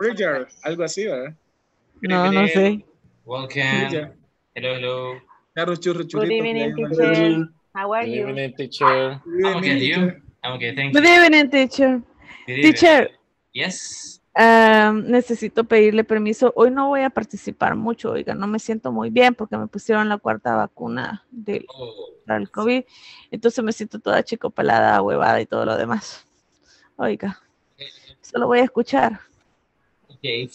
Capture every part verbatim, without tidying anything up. Richard, algo así, ¿verdad? No, no sé. Welcome. Hello, hello. Good evening, teacher. How are you? Good evening, teacher. I'm okay, you? I'm okay, thank you. Good evening, teacher. Teacher. Yes. Um, necesito pedirle permiso. Hoy no voy a participar mucho, oiga, no me siento muy bien porque me pusieron la cuarta vacuna del oh. para el COVID. Entonces me siento toda chicopalada, huevada y todo lo demás. Oiga, solo voy a escuchar. Okay.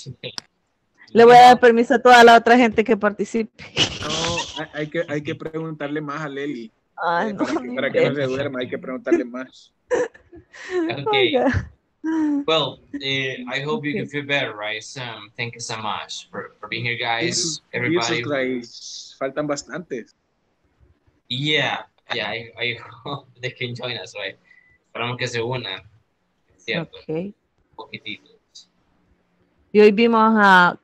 Le voy a dar permiso a toda la otra gente que participe. No, hay que, hay que preguntarle más a Leli. Ay, eh, no, para, que, para que no se duerma, hay que preguntarle más. Okay. Oh, well, uh, I hope okay. you can feel better, right? Um, thank you so much for, for being here, guys. Jesus, everybody. Jesus, like, faltan bastantes. Yeah, yeah, I, I hope they can join us, right? Esperamos que se unan. ¿Cierto? Okay. Poquititos. Y hoy vimos a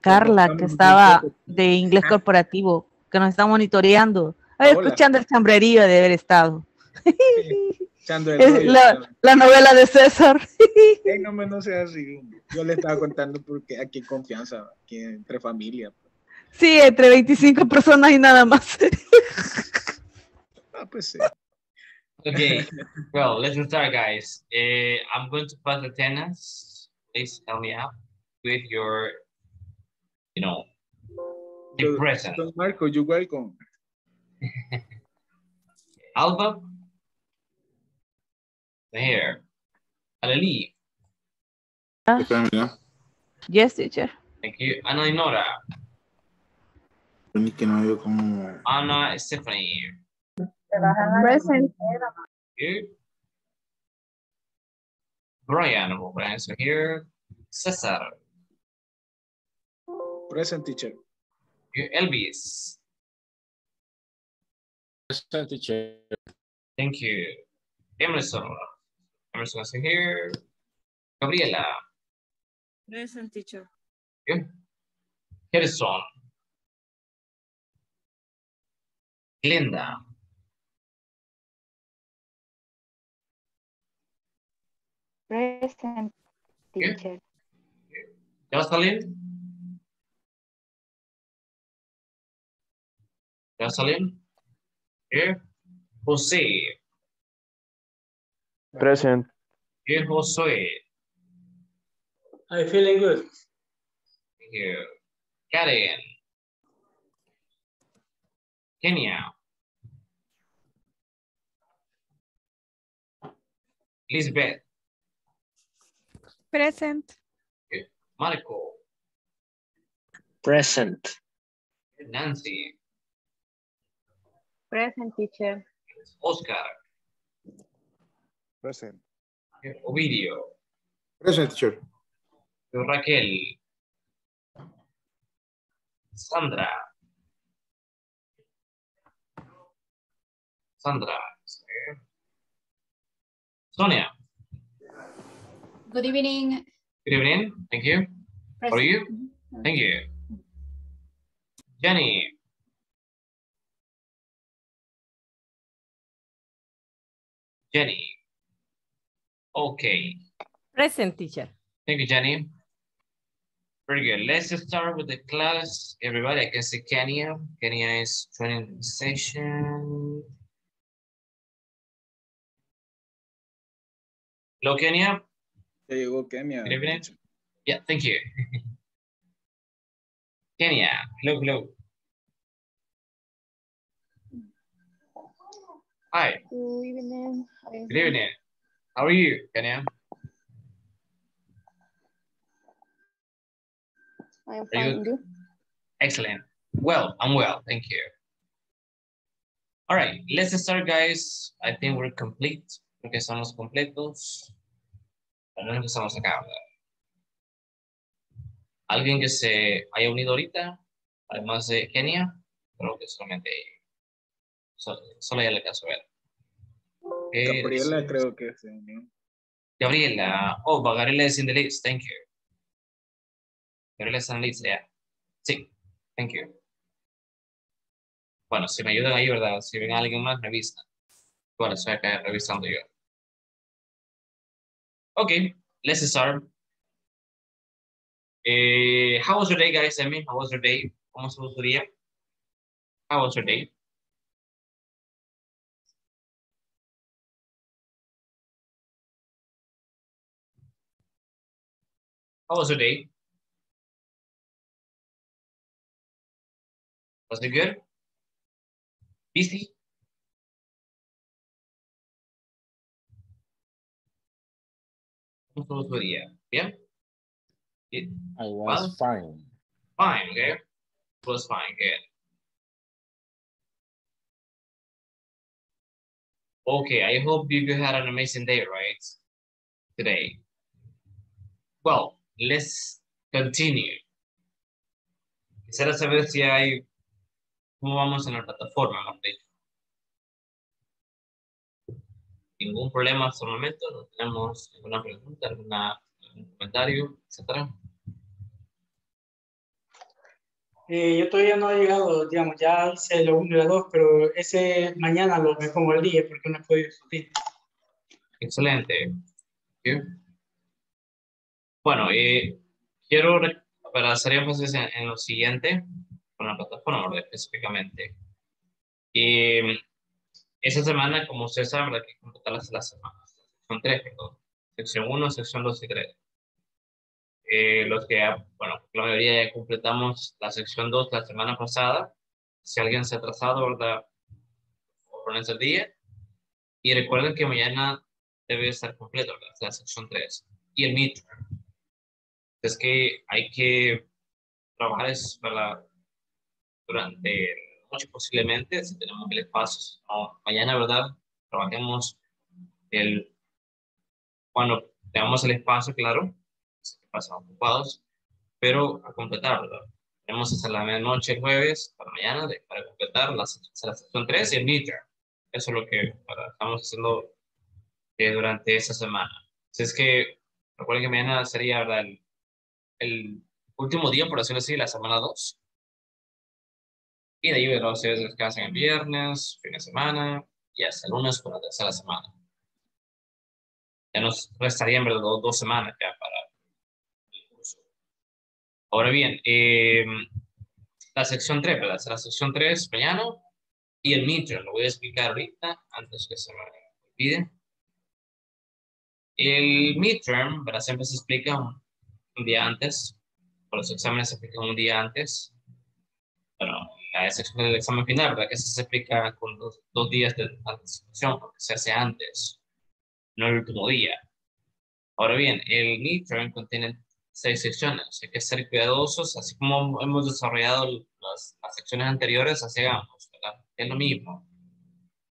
Carla, que estaba de Inglés Corporativo, que nos está monitoreando. Ay, escuchando el chambrerío de haber estado. Sí, es la, la novela de César. Hey, no, no sea así. Yo le estaba contando porque aquí confianza, aquí entre familia. Sí, entre veinticinco personas y nada más. Ah, pues sí. Okay, well, let's start, guys. Uh, I'm going to pass the attendance. Please help me out with your... You know, the present. Marco, you're welcome. Alba, here. Alali. Yes, teacher. Thank you. Ana y Nora. Ana Stephanie. Present. Here. Brian will answer here. César. Present, teacher. Elvis. Present, teacher. Thank you. Emerson. Emerson is here. Gabriela. Present, teacher. Harrison. Glenda. Present, teacher. Jocelyn. Jocelyn, here. Jose. Present. Here, Josue. I'm feeling good. Here. Karen. Kenya. Elizabeth. Present. Here. Marco. Present. Nancy. Present, teacher. Oscar. Present. Ovidio. Present, teacher. Raquel. Sandra. Sandra. Sonia. Good evening. Good evening. Thank you. Present. How are you? Thank you. Jenny. Jenny. Okay. Present, teacher. Thank you, Jenny. Very good. Let's start with the class. Everybody, I can see Kenya. Kenya is training session. Hello, Kenya. There you go, Kenya. Good evening. Yeah, thank you. Kenya, hello, hello. Hi. Good evening. Good evening. How are you, Kenya? I am fine. You? Excellent. Well, I'm well. Thank you. All right. Let's start, guys. I think we're complete. Porque somos completos. No empezamos acá. ¿Alguien que se haya unido ahorita? Además de Kenya. Creo que solamente ella. Solo, solo ya le alcanzo a ver. Okay, Gabriela let's... creo que sí. Gabriela. Oh, Gabriela is in the list. Thank you. Gabriela is in the list, yeah. Sí. Thank you. Bueno, si me ayudan ahí, ¿verdad? Si ven a alguien más, revisan. Bueno, estoy acá revisando yo. Ok, let's start. Uh, how was your day, guys? I mean, how was your day? ¿Cómo estuvo su día? How was your day? How was your day? Was it good? Busy? ¿Cómo estuvo su día? ¿Bien? It I was well, fine. Fine, okay. It was fine, good. Okay, I hope you had an amazing day, right? Today. Well, let's continue. Quisiera saber si hay cómo vamos en la plataforma, ¿no? Ningún problema hasta el momento, no tenemos ninguna pregunta, alguna un comentario, etcétera. Eh, yo todavía no he llegado, digamos, ya hice lo uno y lo dos, pero ese mañana lo me pongo al día porque no he podido discutir. Excelente. ¿Sí? Bueno, eh, quiero para hacer énfasis en, en lo siguiente con la plataforma específicamente. Eh, esa semana, como ustedes saben, hay que completar las, las semanas. Son tres, perdón. Sección uno, sección dos y tres. Eh, los que, bueno, la mayoría ya completamos la sección dos la semana pasada. Si alguien se ha atrasado, ¿verdad? Ponerse el día. Y recuerden que mañana debe estar completo, ¿verdad? La sección tres. Y el midterm. Es que hay que trabajar eso, ¿verdad? Durante noche posiblemente, si tenemos mil espacios. No, mañana, ¿verdad? Trabajemos el... Cuando tengamos el espacio, claro. Pasamos ocupados, pero a completar, ¿verdad? Tenemos hasta la medianoche el jueves para mañana de, para completar la, la sección tres y el midterm. Eso es lo que para, estamos haciendo eh, durante esta semana. Así es que recuerden que mañana sería, ¿verdad? El, el último día, por decirlo así, la semana dos. Y de ahí, ¿verdad? Ustedes descansan el viernes, fin de semana y hasta el lunes por la tercera semana. Ya nos restarían, ¿verdad? Dos, dos semanas ya para. Ahora bien, eh, la sección tres, ¿verdad? La sección tres mañana y el midterm. Lo voy a explicar ahorita antes que se me olvide. El midterm, ¿verdad? Siempre se explica un, un día antes. Por los exámenes se explica un día antes. Bueno, la sección del examen final, ¿verdad? Que se explica con dos, dos días de anticipación porque se hace antes, no el último día. Ahora bien, el midterm contiene seis secciones, hay que ser cuidadosos, así como hemos desarrollado las, las secciones anteriores, así hagamos, ¿verdad? Es lo mismo.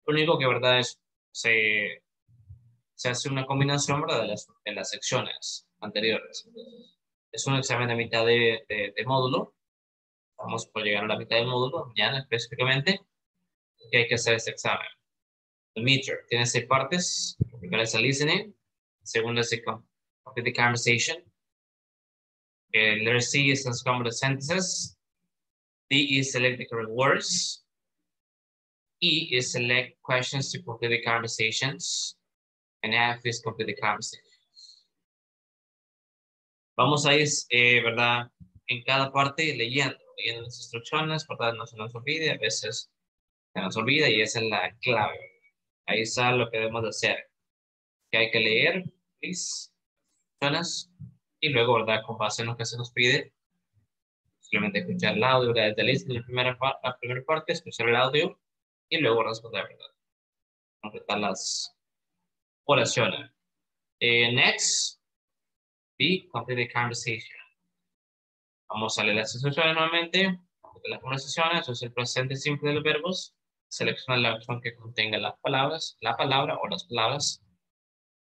Lo único que, ¿verdad? Es, se, se hace una combinación, ¿verdad? De las, de las secciones anteriores. Es un examen de mitad de, de, de módulo, vamos por llegar a la mitad del módulo, mañana específicamente, y hay que hacer este examen. El midterm tiene seis partes, la primera es el listening, la segunda es el complete conversation, Uh, letter C is complete sentences. D is select the correct words. E is select questions to complete the conversations. And F is complete the conversations. Vamos a ir, eh, ¿verdad? En cada parte leyendo, leyendo las instrucciones, ¿verdad? No se nos olvide, a veces se nos olvida y esa es la clave. Ahí está lo que debemos hacer. Que hay que leer, please, instrucciones. Y luego, ¿verdad? Con base en lo que se nos pide, simplemente escuchar el audio, ¿verdad? Desde el list de la primera, pa la primera parte, escuchar el audio y luego responder, ¿verdad? Completar las oraciones. Eh, next, B, complete the conversation. Vamos a leer las instrucciones nuevamente, completar las conversaciones, usar el presente simple de los verbos, seleccionar la opción que contenga las palabras, la palabra o las palabras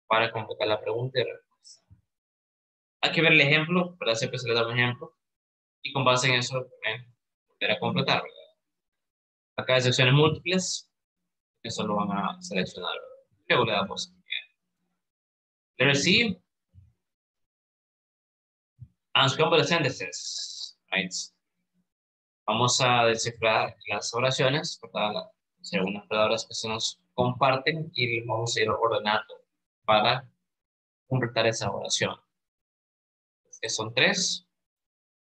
para completar la pregunta y hay que ver el ejemplo, ¿verdad? Siempre se le da un ejemplo. Y con base en eso, ¿eh? Volver a completar, ¿verdad? Acá hay secciones múltiples. Eso lo van a seleccionar. Luego le damos. Letter C. Complete sentences. Right. Vamos a descifrar las oraciones, ¿verdad? Según las palabras que se nos comparten y vamos a ir ordenando para completar esa oración. Que son tres,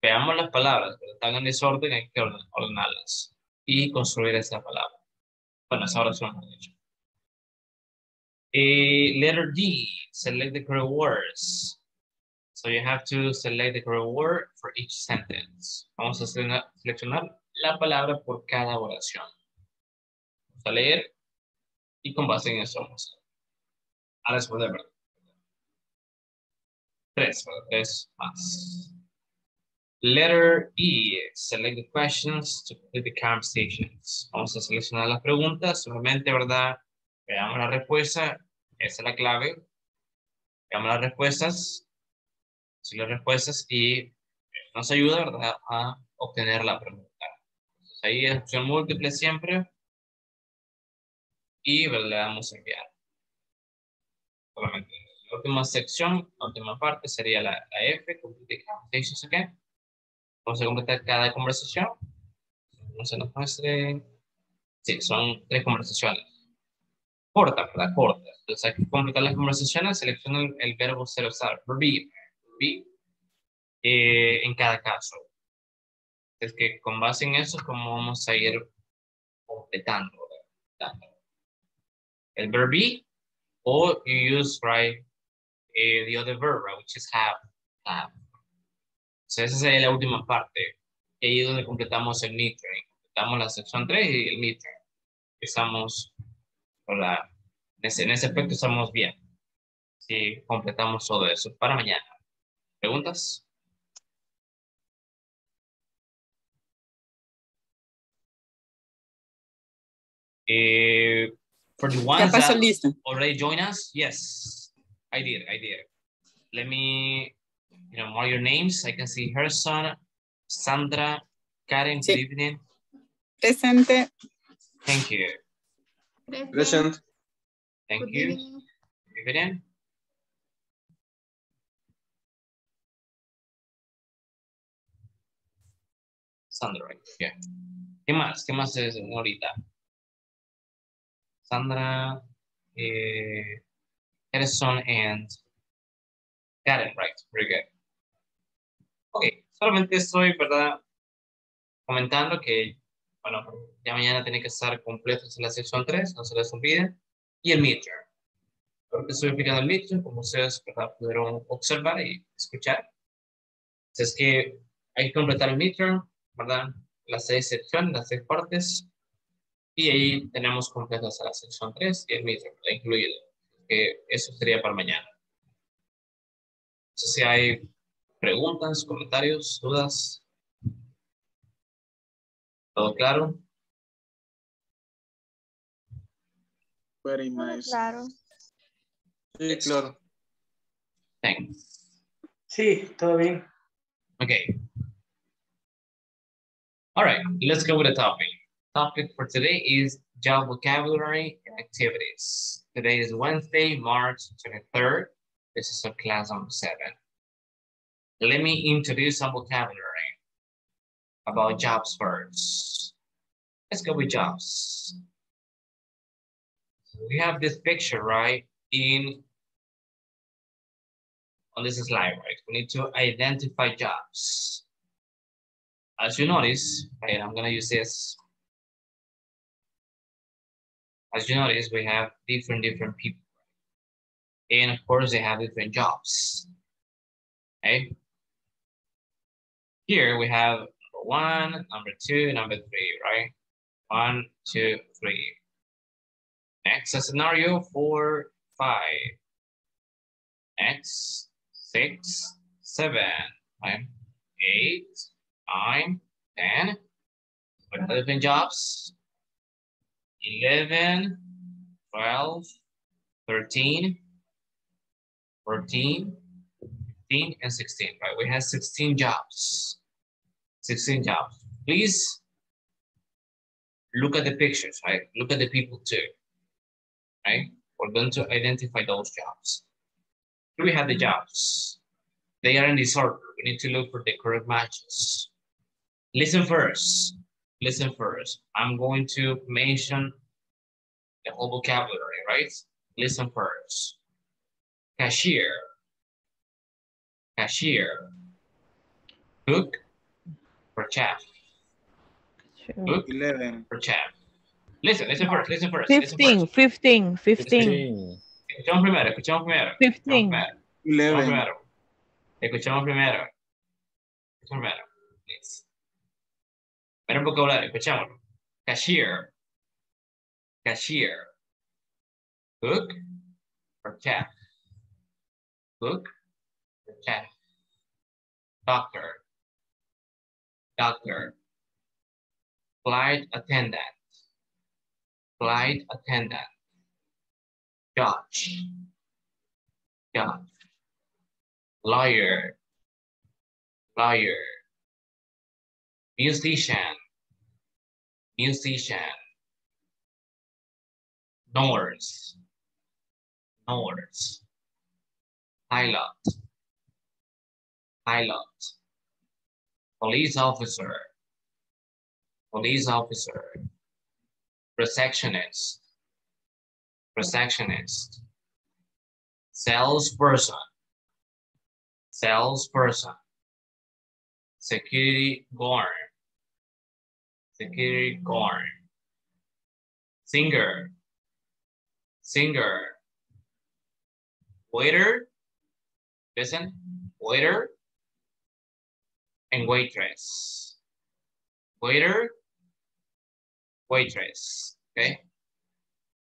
Veamos las palabras, pero están en desorden, hay que ordenarlas y construir esa palabra. Bueno, esa oración lo hemos dicho. Eh, letter D, select the correct words. So you have to select the correct word for each sentence. Vamos a seleccionar la palabra por cada oración. Vamos a leer y con base en eso vamos a ver. Ahora verdad. Tres, tres más. Letter E, select the questions to complete the conversations. Vamos a seleccionar las preguntas, solamente, ¿verdad? Veamos la respuesta, esa es la clave. Veamos las respuestas, si las respuestas y nos ayuda, ¿verdad? A obtener la pregunta. Entonces, ahí es opción múltiple siempre. Y le damos a enviar. Solamente. La última sección, la última parte sería la, la F, complete the conversations again. Vamos a completar cada conversación. No se nos muestre. Sí, son tres conversaciones. Cortas, ¿verdad? Cortas. Entonces hay que completar las conversaciones. Selecciona el, el verbo ser usado. Be. Be. Eh, en cada caso. Es que con base en eso es como vamos a ir completando. ¿Verdad? El verb be. Or you use, right, eh, the other verb, right, which is have. Have. Entonces esa es la última parte. Ahí es donde completamos el midterm. Completamos la sección tres y el midterm. Estamos, la, en ese aspecto estamos bien. Sí, completamos todo eso para mañana. ¿Preguntas? Eh, for the ones that already joined us, yes, I did, I did. Let me... You know, more your names. I can see Harrison, Sandra, Karen, sí. Good evening. Presente. Thank you. Present. Thank good you. Evening. Good evening. Sandra, right? Yeah. ¿Qué más? ¿Qué más es ahorita? Sandra, eh, Harrison, and Karen, right? Very good. Ok, solamente estoy, ¿verdad? Comentando que, bueno, ya mañana tiene que estar completos en la sección tres, no se les olvide, y el midterm. Porque estoy explicando el midterm, como ustedes, ¿verdad? Pudieron observar y escuchar. Entonces es que hay que completar el midterm, ¿verdad? Las seis secciones, las seis partes, y ahí tenemos completas la sección tres y el midterm, ¿verdad? Incluido. Que eso sería para mañana. Si hay preguntas, comentarios, dudas. ¿Todo claro? Very nice. Claro. Sí, claro. Thanks. Sí, todo bien. Okay. All right, let's go with the topic. Topic for today is job vocabulary and activities. Today is Wednesday, March twenty-third. This is a class number seven. Let me introduce some vocabulary about jobs first. Let's go with jobs. We have this picture, right, in on this slide, right? We need to identify jobs. As you notice, right, I'm gonna use this. As you notice, we have different, different people. And of course, they have different jobs. Okay. Here we have number one, number two, number three, right? One, two, three. Next, a scenario four, five. Next, six, seven, right? Eight, nine, ten. What are different jobs? Eleven, twelve, thirteen. fourteen, fifteen, and sixteen, right? We have sixteen jobs, sixteen jobs. Please look at the pictures, right? Look at the people too, right? We're going to identify those jobs. Here we have the jobs. They are in disorder. We need to look for the correct matches. Listen first, listen first. I'm going to mention the whole vocabulary, right? Listen first. Cashier, cashier, cook, per chef. Sure. eleven per chef. Listen, listen first, listen first. fifteen, listen first. fifteen, fifteen. Escuchamos primero, escuchamos primero. fifteen. Escuchamos primero. Escuchamos primero. Escuchamos primero. Please. Espera un vocabulario, escuchámoslo. Cashier. Cashier. Cook or chef. Cook or chef. Doctor. Doctor. Flight attendant. Flight attendant. Judge. Judge. Lawyer. Lawyer. Musician. Musician. Nurse. Nurse. Pilot. Pilot. Police officer. Police officer. Receptionist. Receptionist. Salesperson. Salesperson. Security guard. Security guard. Singer. Singer. Waiter. Listen. Waiter. And waitress. Waiter. Waitress. Okay.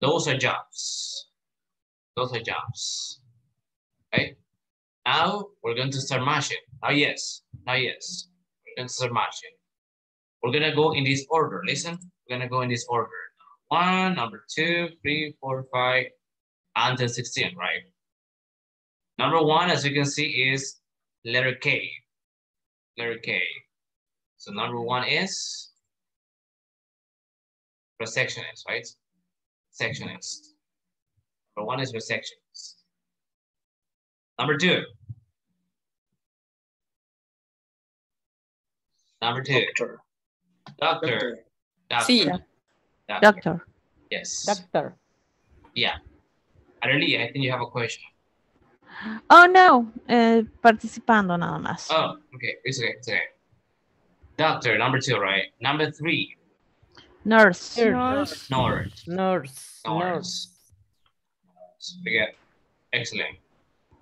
Those are jobs. Those are jobs. Okay. Now we're going to start matching. Now yes. Now yes. We're going to start matching. We're going to go in this order. Listen. We're going to go in this order. One, number two, three, four, five, until sixteen, right? Number one, as you can see, is letter K. Letter K. So number one is receptionist, right? Sectionist. Number one is receptionist. Number two. Number two. Doctor. Doctor. Doctor. Doctor. See. Doctor. Doctor. Yes. Doctor. Yeah. Arely, I think you have a question. Oh, no. Uh, participando nada más. Oh, okay. It's okay. It's okay. Doctor, number two, right? Number three. Nurse. Nurse. Nurse. Nurse. Nurse. Forget. Excellent.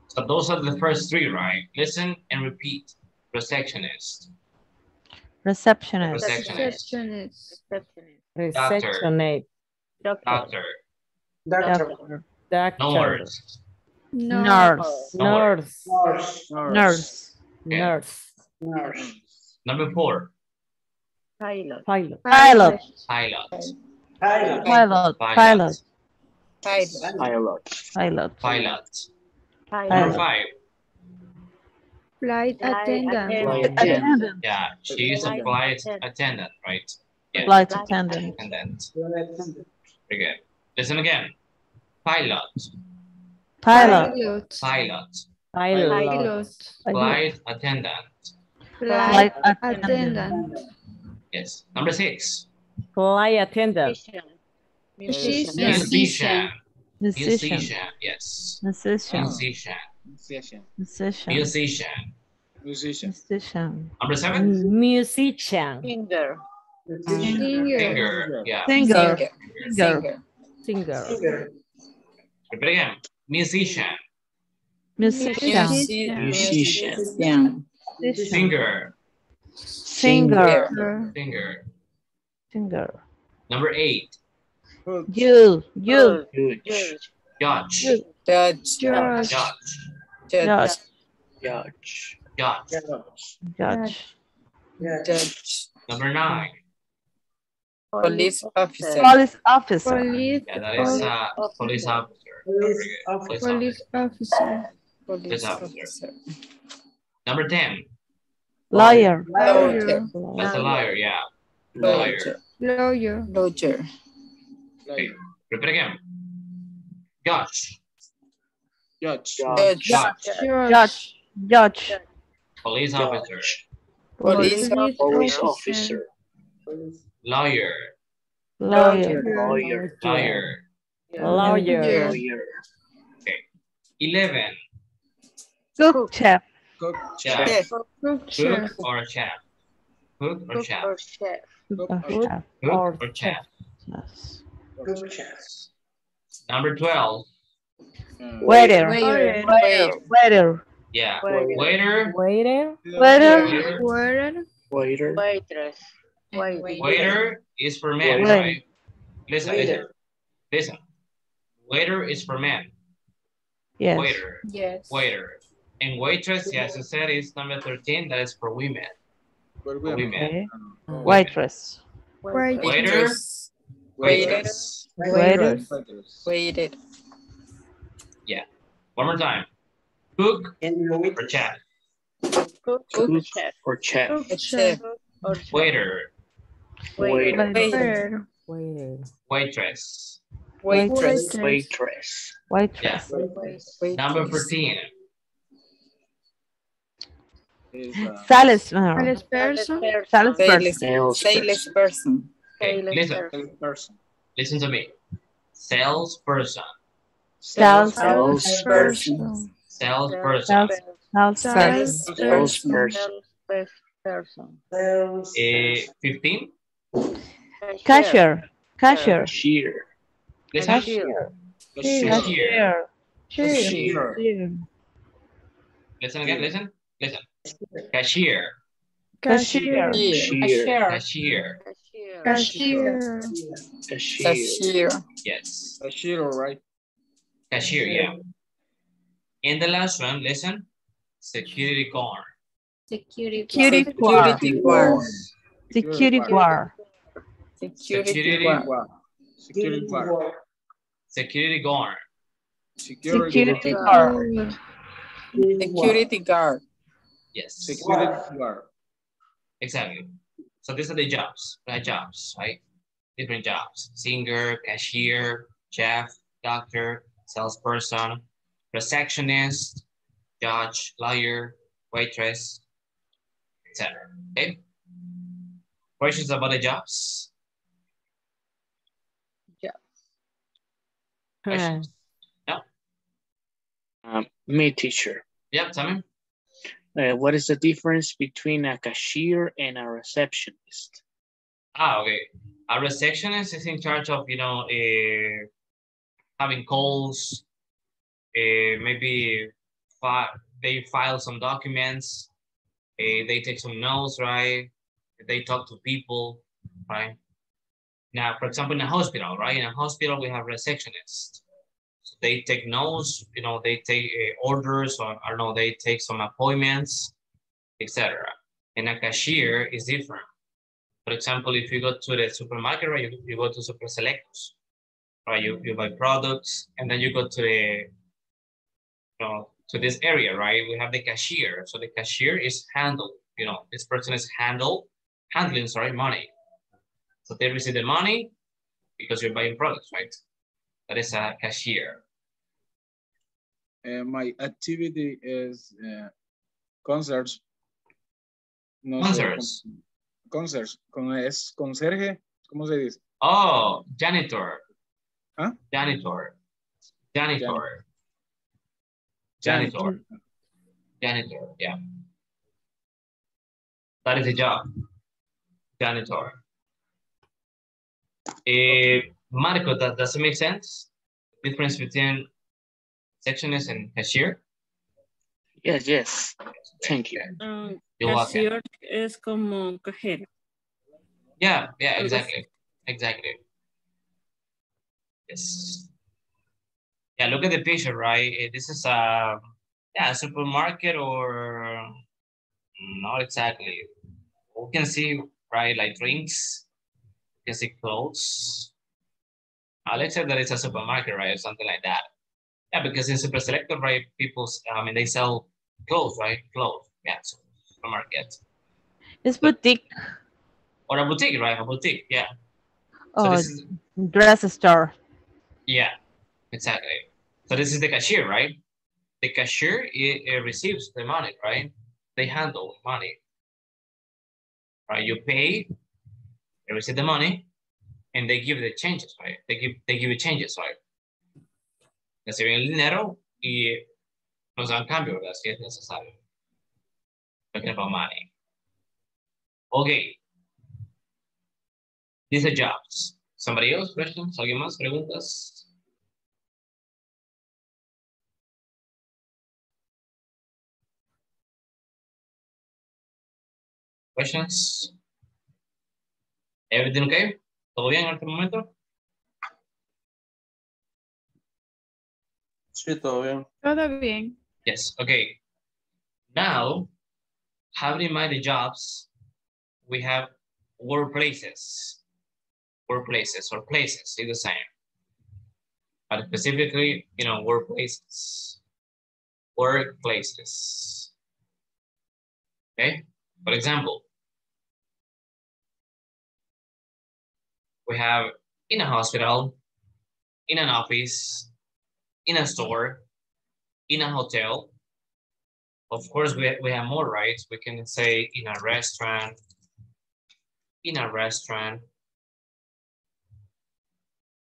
So those are the first three, right? Listen and repeat. Receptionist. Receptionist. Receptionist. Receptionist. Doctor. Doctor. Doctor. Nurse. Nurse. Nurse. Nurse. Nurse. Nurse. Number four. Pilot. Pilot. Pilot. Pilot. Pilot. Pilot. Pilot. Pilot. Pilot. Pilot. Number five. Flight attendant. Yeah, she is a flight attendant, right? Flight attendant. Very good. Listen again. Pilot. Pilot. Pilot. Pilot. Flight attendant. Flight attendant. Yes. Number six. Flight attendant. Musician. Musician. Musician. Yes. Musician. Musician. Musician. Musician. Musician. Number seven. Musician. Singer. Singer. Yeah. Singer. Singer. Singer. Repeat again. Musician. Musician. Musician. Singer. Singer. Singer. Singer. Singer. Number eight. You. You. Judge. Judge. Judge. Judge. Judge. Judge. Judge. Judge. Number nine. Police officer. Police officer. Yeah, that is a police officer. Police officer. Police officer. Number ten. Lawyer. Lawyer. That's a lawyer, yeah. Lawyer. Lawyer. Lawyer. Okay. Repeat again. Judge. Judge. Judge. Judge. Judge. Police officer. Police officer. Lawyer. Lawyer. Lawyer. Lawyer. Lawyer. Okay. Eleven. Cook chef. Cook chef. Cook or chef. Cook or chef? Cook or chef. Cook or chef. Cook or chef. Yes. Cook chef. Number twelve. Mm. Waiter. Waiter. Waiter. Waiter. Yeah. Waiter. Waiter. Waiter. Waiter. Waiter. Waitress. Waiter. Waiter is for men, right? Listen, listen. Listen. Waiter is for men. Yes. Waiter. Yes. Waiter. And waitress, yes, I said it's number thirteen, that is for women. For women. Okay. Um, waitress. Waitress. Waiters. Waiters. Waiters. Waiters. Waiters. Yeah. One more time. Cook or chef? Cook or chef. Waiter. Waiter. Waitress. Waitress. Waitress. Waitress. Number fourteen. Salesperson. Salesperson. Salesperson. Salesperson. Okay, listen. Person. Listen to me. Salesperson. Salesperson. Salesperson. Salesperson. Salesperson. Fifteen. Cashier. Cashier. Cashier. Cashier. Cashier. Cashier. Listen again. Listen. Listen. Cashier. Cashier. Cashier. Cashier. Cashier. Cashier. Yes. Cashier, right? Cashier, yeah. And the last one, listen. Security guard. Security guard. Security guard. Security guard. Security guard. Security guard. Security guard. Security guard. Security guard. Yes. Security guard. Exactly. So these are the jobs, right? Jobs, right? Different jobs. Singer, cashier, chef, doctor, salesperson, receptionist, judge, lawyer, waitress, et cetera. Okay? Questions about the jobs? Jobs. Questions? No? Um, me, teacher. Yeah, tell me. Uh, what is the difference between a cashier and a receptionist? Ah, okay. A receptionist is in charge of, you know, uh, having calls. Uh, maybe fi they file some documents. Uh, they take some notes, right? They talk to people, right? Now, for example, in a hospital, right? In a hospital, we have receptionists. They take notes, you know, they take uh, orders, or I don't know, they take some appointments, et cetera. And a cashier is different. For example, if you go to the supermarket, right, you, you go to Super Selectos, right? You, you buy products, and then you go to the, you know, to this area, right? We have the cashier. So the cashier is handle, you know, this person is handle, handling, sorry, money. So they receive the money because you're buying products, right? That is a cashier. Uh, my activity is uh, concerts. No concerts. Concerts. Con es conserje. ¿Cómo se dice? Oh, janitor. Huh? Janitor. Janitor. Janitor. Janitor. Janitor. Yeah. That is a job. Janitor. Okay. Uh, Marco, that doesn't make sense? Difference between sectionist and cashier? Yes, yes. Thank you. Um, cashier es como cajero. Yeah, yeah, exactly. Exactly. Yes. Yeah, look at the picture, right? This is a, yeah, a supermarket, or not exactly. We can see, right, like drinks. We can see clothes. Uh, let's say that it's a supermarket, right, or something like that. Yeah, because in Super Selector, right, people, I mean, they sell clothes, right? Clothes, yeah, so supermarket. It's boutique. Or a boutique, right? A boutique, yeah. Oh, so this is, dress store. Yeah, exactly. So this is the cashier, right? The cashier it, it receives the money, right? They handle money. Right, you pay, they receive the money. And they give the changes, right? They give they give it changes, right? Reciben el dinero y nos dan cambio, ¿verdad? Si es necesario. Talking about money. Okay. These are jobs. Somebody else, questions? ¿Alguien más? ¿Preguntas? Questions? Everything okay? ¿Todo bien en este momento? Sí, todo bien. Todo bien. Yes, okay. Now, having in mind the jobs, we have workplaces. Workplaces or places, it's the same. But specifically, you know, workplaces. Workplaces. Okay? For example, we have in a hospital, in an office, in a store, in a hotel. Of course, we, we have more, right? We can say in a restaurant, in a restaurant.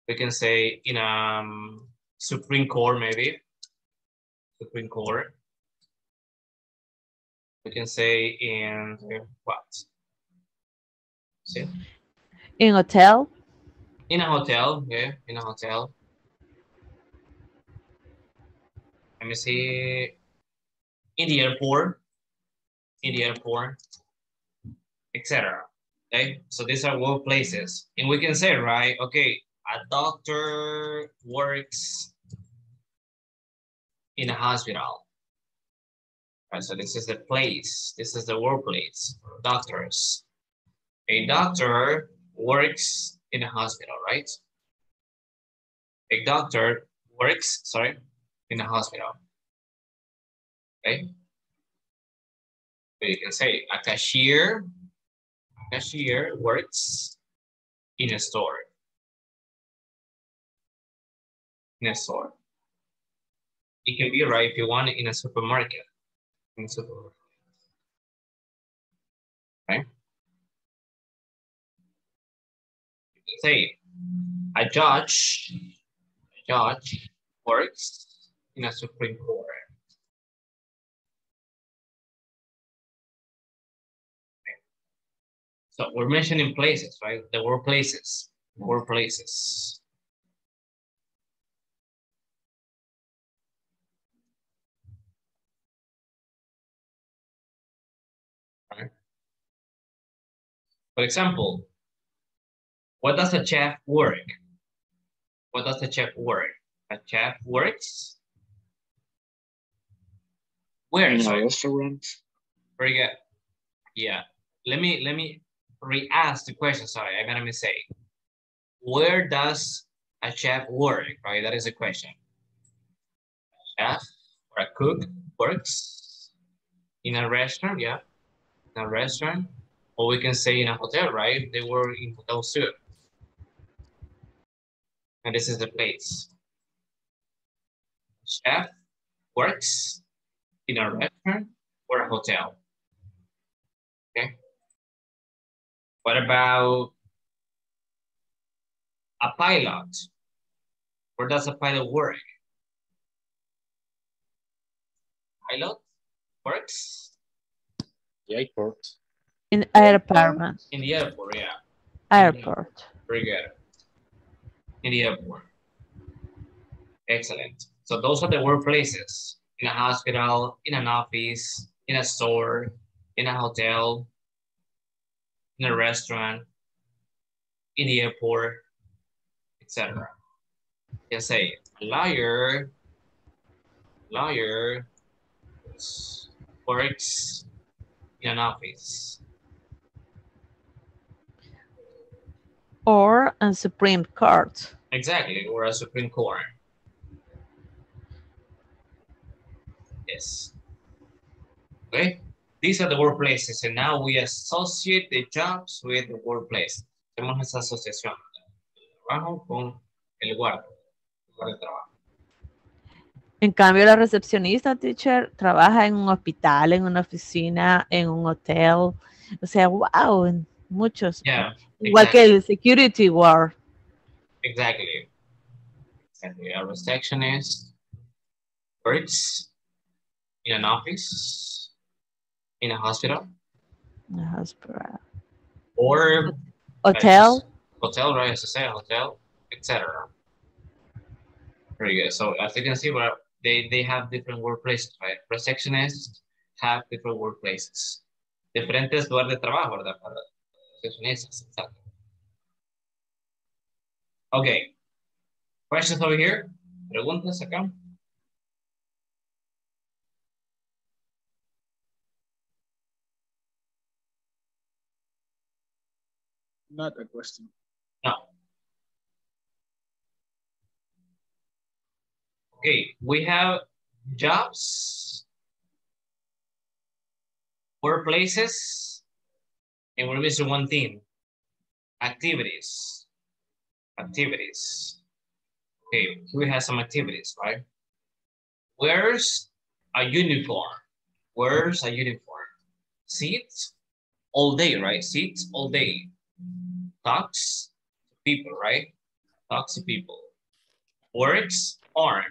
We can say in a um, Supreme Court, maybe. Supreme Court. We can say in uh, what? See? In hotel. In a hotel, yeah, in a hotel. Let me see. In the airport, in the airport, et cetera. Okay, so these are workplaces. And we can say, right, okay, a doctor works in a hospital. Right, so this is the place, this is the workplace, doctors. A doctor works in a hospital, right? A doctor works, sorry, in a hospital. Okay. But you can say a cashier, a cashier works in a store. In a store. It can be right if you want in a supermarket. In a supermarket. Okay. You can say a judge, a judge works in a Supreme Court. So we're mentioning places, right? The workplaces, workplaces. Right. For example, what does a chef work? What does a chef work? A chef works where? In a restaurant. Very good. Yeah. Let me let me. Re-ask the question, sorry, I made a mistake. Where does a chef work, right? That is a question. A chef or a cook works in a restaurant, yeah, in a restaurant. Or we can say in a hotel, right? They work in hotels too. And this is the place. A chef works in a restaurant or a hotel. Okay. What about a pilot? Where does a pilot work? Pilot works? The airport. In the airport. In the airport, yeah. Airport. Very good. In the airport. Excellent. So those are the workplaces. In a hospital, in an office, in a store, in a hotel, in a restaurant, in the airport, et cetera. You say a lawyer, lawyer works in an office. Or a Supreme Court. Exactly, or a Supreme Court. Yes. Okay. These are the workplaces, and now we associate the jobs with the workplace. Hacemos esa asociación, el trabajo con el guardo, el lugar de trabajo. En cambio, la recepcionista, teacher, trabaja en un hospital, en una oficina, en un hotel. O sea, wow, en muchos. Yeah, igual exactly. Que el security guard. Exactly. Exactly. A receptionist works in an office. In a hospital? In a hospital. Or hotel. Hotel, right? It's the same hotel, et cetera. Very good. So as you can see, well, they, they have different workplaces, right? Receptionists have different workplaces. Diferentes lugares de trabajo, ¿verdad? Receptionists, exactly. Okay. Questions over here? Preguntas acá. Not a question. No. Okay, we have jobs, workplaces, and we're missing one thing. Activities. Activities. Okay, we have some activities, right? Where's a uniform? Where's a uniform? Seats all day, right? Seats all day. Talks to people, right? Talks to people. Works hard.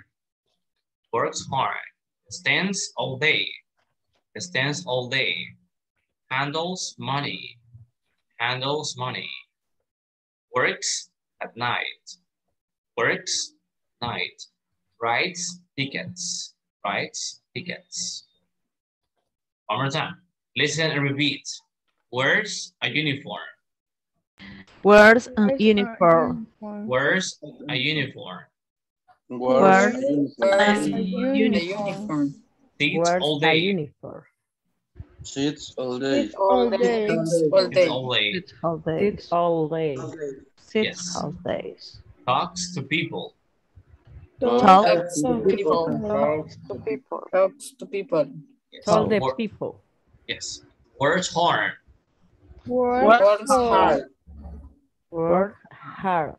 Works hard. Stands all day. Stands all day. Handles money. Handles money. Works at night. Works night. Writes tickets. Writes tickets. One more time. Listen and repeat. Wears a uniform. Wears a uniform. Wears a uniform. Wears a uniform. Sits all day. Uniform. Sits all day. All day. All day. All day. All day. All day. Sits all days. Talks to people. Talks to people. Talks to people. Talks to people. Talks to people. Yes. Works hard. Works hard. Work hard.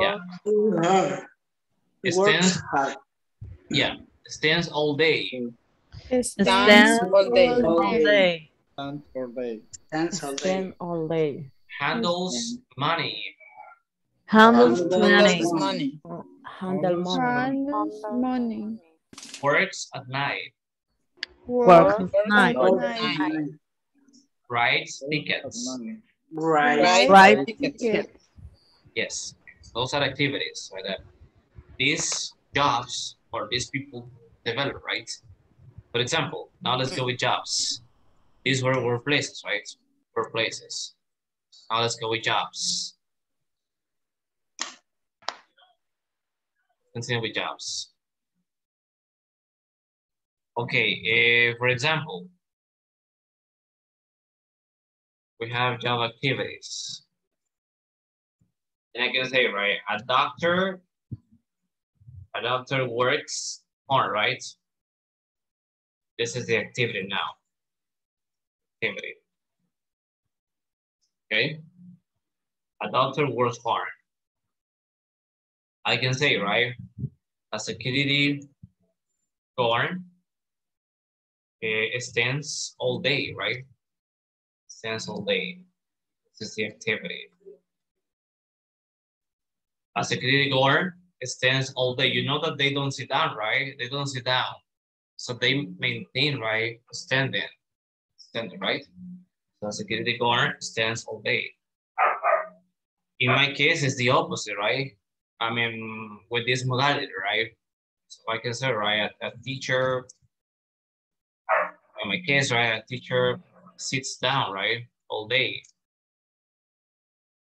Yeah. Hard. It stands hard. Yeah. It stands all day. It stands all day. All day. Stands all day. Stands all day. All day. Handles money. Handles money. Money. Handle money. Works at night. Works at night. Writes tickets. Right. Right. Right. Yes, those are activities right? That these jobs or these people develop, right? For example, now let's go with jobs. These were workplaces, right? Workplaces. Now let's go with jobs. Continue with jobs. Okay, uh, for example, we have job activities. And I can say, right, a doctor, a doctor works hard, right? This is the activity now. Activity. Okay. A doctor works hard. I can say, right, a security guard stands all day, right? Stands all day. This is the activity. A security guard stands all day. You know that they don't sit down, right? They don't sit down. So they maintain, right? Standing. Standing, right? So a security guard stands all day. In my case, it's the opposite, right? I mean, with this modality, right? So I can say, right, a, a teacher, in my case, right, a teacher sits down, right, all day.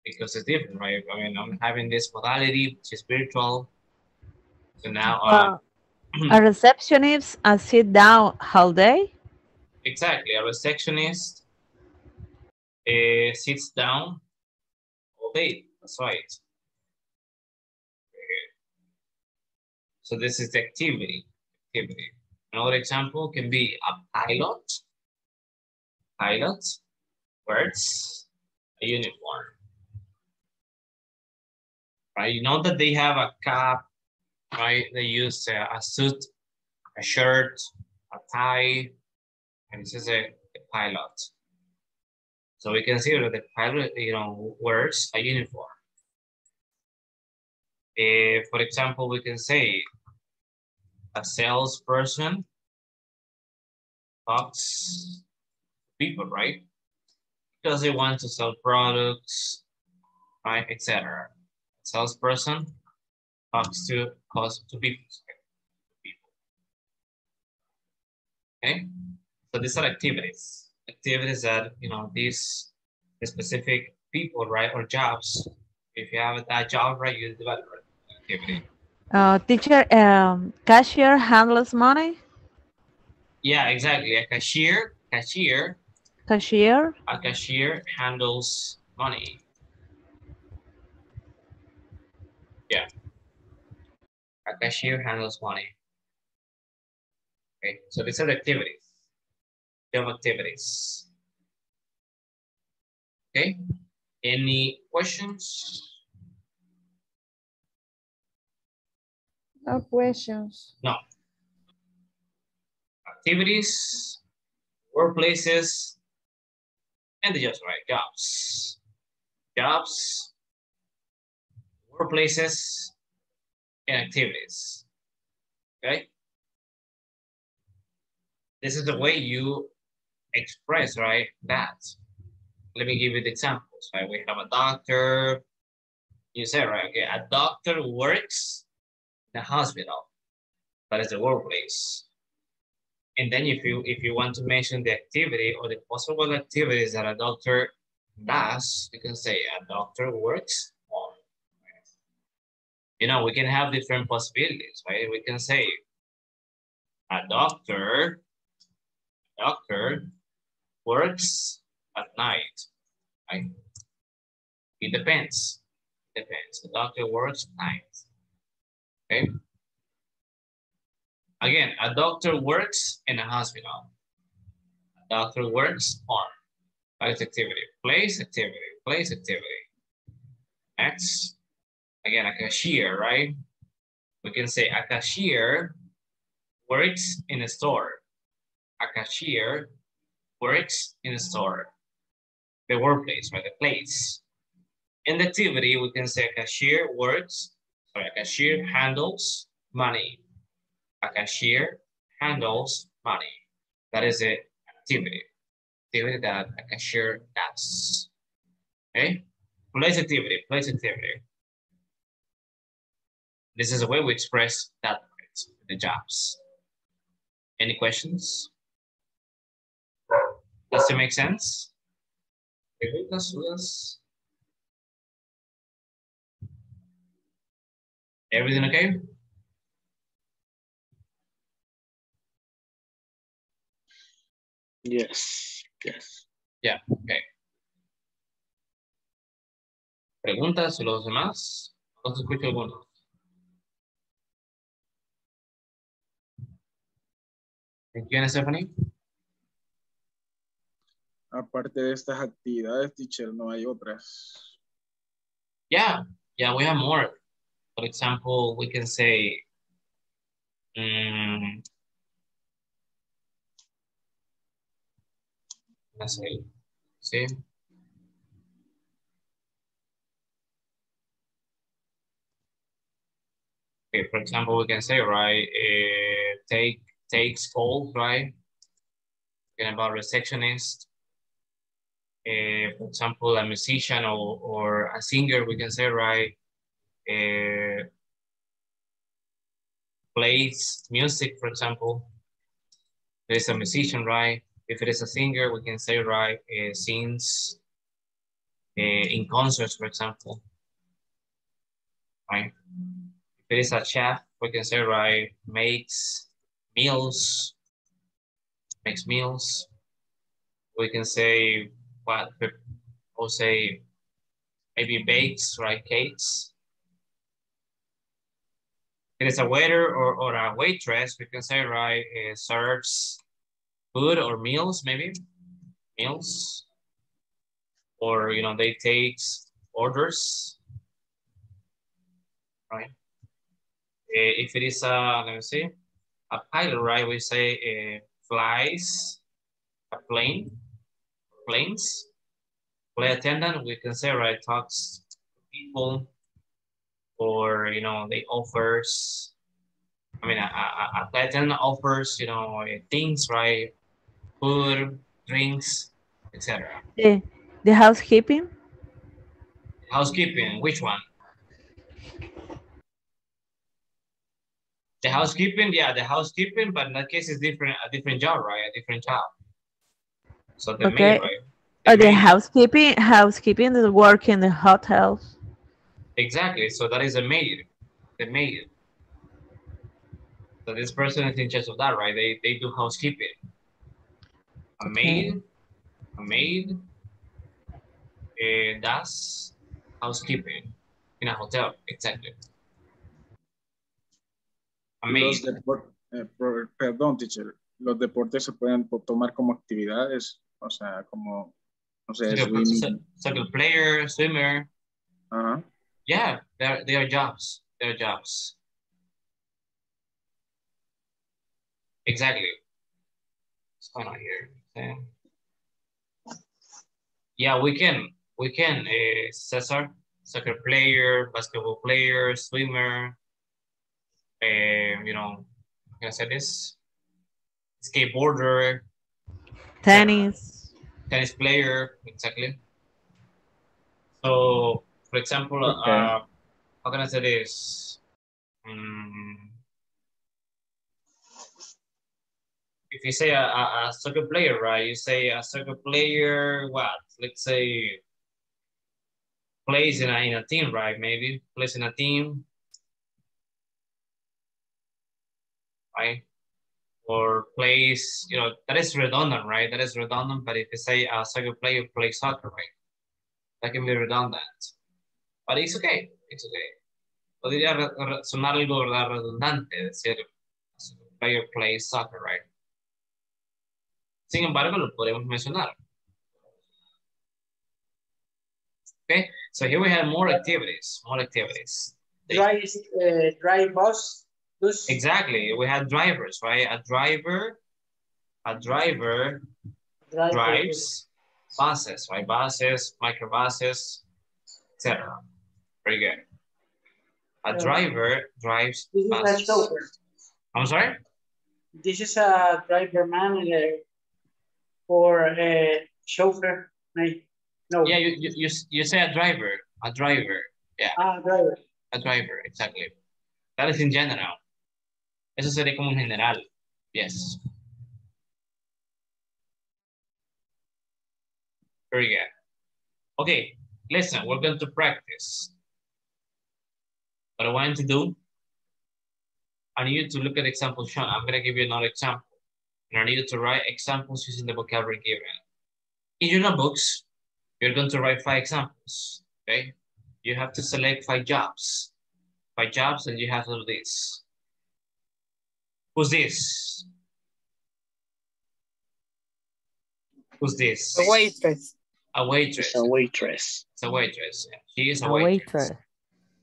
Because it's different, right? I mean, I'm having this modality, which is virtual. So now... Uh, uh, a receptionist and sit down all day? Exactly. A receptionist uh, sits down all day. That's right. So this is the activity. activity. Another example can be a pilot. Pilot works a uniform, right? You know that they have a cap, right? They use a, a suit, a shirt, a tie, and this is a, a pilot. So we can see that the pilot, you know, wears a uniform. If, for example, we can say a salesperson talks people, right? because they want to sell products, right, et cetera. Salesperson talks to cause to people. Okay, so these are activities, activities that you know these specific people, right, or jobs. If you have that job, right, you develop an activity. Uh, teacher, um, cashier handles money. Yeah, exactly. A cashier, cashier, cashier. A cashier handles money. Yeah, a cashier handles money. Okay, so these are the activities, job activities. Okay, any questions? No questions. No. Activities, workplaces, and the jobs, right? Jobs, jobs, workplaces, and activities. Okay. This is the way you express, right, that. Let me give you the examples, right? We have a doctor. You say, right, okay, a doctor works in a hospital. That is the workplace. And then if you, if you want to mention the activity or the possible activities that a doctor does, you can say a doctor works on. Right? You know, we can have different possibilities, right? We can say a doctor Doctor works at night. Right? It depends. It depends. The doctor works at night. Okay. Again, a doctor works in a hospital. A doctor works on. Place activity. Place activity. Place activity. Next. Again, a cashier, right? We can say a cashier works in a store. A cashier works in a store, the workplace, right? The place. In the activity, we can say a cashier works, sorry, a cashier handles money. A cashier handles money. That is an activity, activity that a cashier does. Okay? Place activity, place activity. This is the way we express that, the jobs. Any questions? Does it make sense? Everything okay? Yes, yes. Yeah, okay. ¿Preguntas sobre los demás? No se escucha alguno. Thank you, Ana Stephanie. Aparte de estas actividades, teacher, no hay otras. Yeah, yeah, we have more. For example, we can say, um, let's say, see? Okay, for example, we can say, right, uh, take, takes calls, right? Talking about receptionist. Uh, for example, a musician or, or a singer, we can say, right, uh, plays music, for example. There is a musician, right? If it is a singer, we can say, right, uh, sings uh, in concerts, for example. Right? If it is a chef, we can say, right, makes meals, makes meals. We can say, what or say maybe bakes, right, cakes. It is a waiter or, or a waitress, we can say, right, it serves food or meals, maybe meals, or you know they take orders, right? If it is a, let me see, a pilot, right, we say it flies a plane. Planes, flight attendant, we can say, right, talks to people, or you know, they offers. I mean, a, a, a flight attendant offers, you know, things, right, food, drinks, et cetera. Yeah. The housekeeping. Housekeeping, which one? The housekeeping, yeah, the housekeeping, but in that case it's different, a different job, right? A different job. So the okay. maid, right? The, oh, the maid. housekeeping, housekeeping is work in the hotels. Exactly, so that is a maid, the maid. So this person is in charge of that, right? They, they do housekeeping. A okay. maid, a maid, uh, that's housekeeping in a hotel, exactly. Los deportes, eh, perdón, teacher, los deportes se pueden tomar como actividades, o sea, como, no sé, soccer player, swimmer. Uh-huh. Yeah, they're, they are jobs, they're jobs. Exactly. What's going on here? Okay. Yeah, we can, we can, eh, César, soccer player, basketball player, swimmer. Uh, you know, can I say this? Skateboarder. Tennis. Uh, tennis player, exactly. So, for example, okay. uh, how can I say this? Um, if you say a, a, a soccer player, right? You say a soccer player, what? Let's say plays in a, in a team, right? Maybe plays in a team. Right? Or plays, you know, that is redundant, right? That is redundant, but if you say a soccer player plays soccer, right? That can be redundant. But it's okay, it's okay. Podría sonar algo redundante, decir, a soccer player plays soccer, right? Sin embargo, lo podemos mencionar. Okay, so here we have more activities, more activities. Drive, uh, drive bus. Exactly, we had drivers, right? A driver, a driver, driver. drives buses, right? Buses, microbuses, et cetera. Very good. A driver drives this buses. Is a chauffeur. I'm sorry? This is a driver manager or a chauffeur. No. Yeah, you, you, you say a driver, a driver, yeah. Ah, driver. A driver, exactly. That is in general. Eso sería como en general. Yes. Very good. Okay, listen, we're going to practice. What I want to do, I need you to look at examples shown. I'm going to give you another example. And I need you to write examples using the vocabulary given. In your notebooks, you're going to write five examples. Okay? You have to select five jobs. Five jobs, and you have to do this. Who's this? Who's this? A waitress. A waitress. A waitress. It's a waitress. She is a, a waitress. Waiter.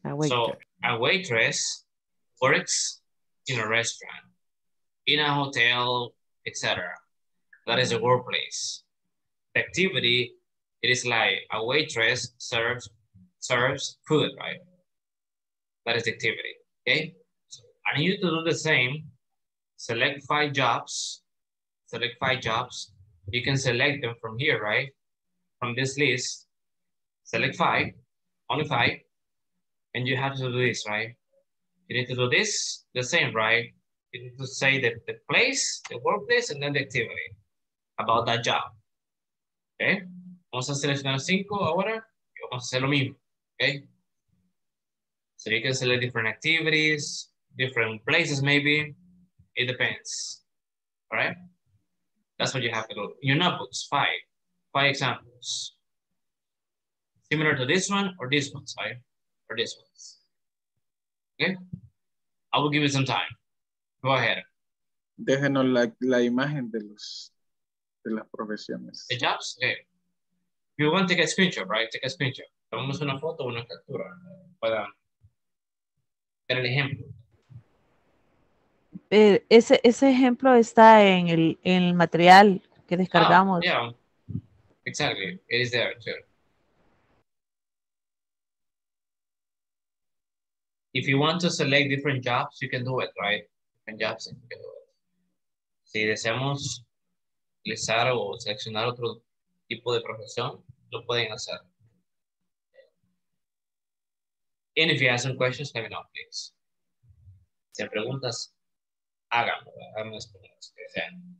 A waitress. So a waitress works in a restaurant, in a hotel, et cetera. That is a workplace. The activity, it is like a waitress serves serves food, right? That is the activity. Okay? So I need you to do the same. Select five jobs, select five jobs. You can select them from here, right? From this list, select five, only five. And you have to do this, right? You need to do this, the same, right? You need to say the, the place, the workplace, and then the activity about that job, okay? Vamos a seleccionar cinco ahora, y vamos a hacer lo mismo, okay? So you can select different activities, different places maybe. It depends, all right? That's what you have to do. In your notebooks, five, five examples. Similar to this one or this one, right? Or this one, okay? I will give you some time. Go ahead. Déjenos la, la imagen de, los, de las profesiones. The jobs, okay. If you want to take a screenshot, right? Take a screenshot. Tomamos una foto o una captura para ver el ejemplo. Eh, ese, ese ejemplo está en el, en el material que descargamos. Oh, yeah. Exactly. It is there too. If you want to select different jobs, you can do it, right? Different jobs, you can do it. Si deseamos utilizar o seleccionar otro tipo de profesión, lo pueden hacer. And if you have some questions, let me know, please. Si hay preguntas, háganlo, háganlo las preguntas que desean.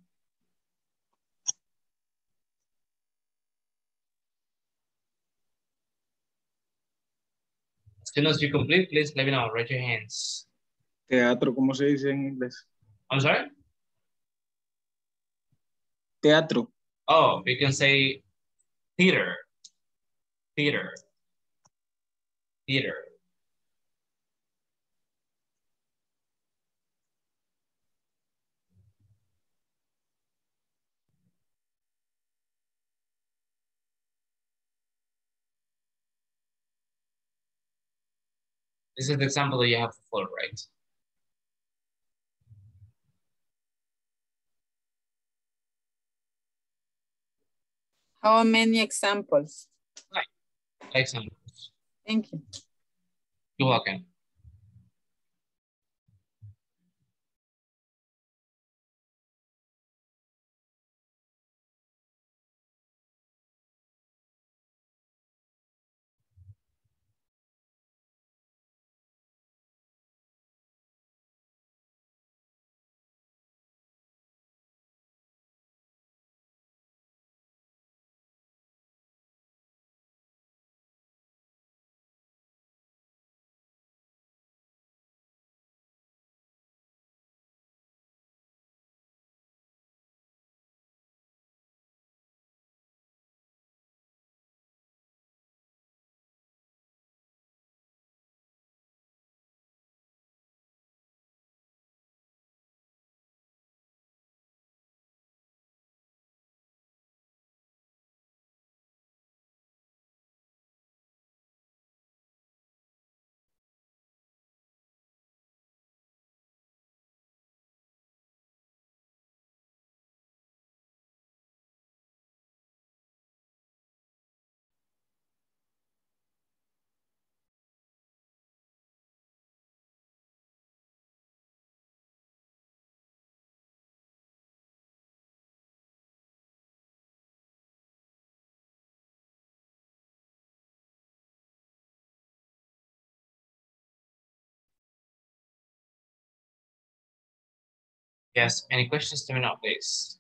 As soon as you complete, please let me know. Raise your hands. Teatro, ¿cómo se dice en inglés? I'm sorry? Teatro. Oh, you can say theater. Theater. Theater. This is the example that you have to follow, right? How many examples? Right. Examples. Thank you. You're welcome. Yes, any questions to me now, please?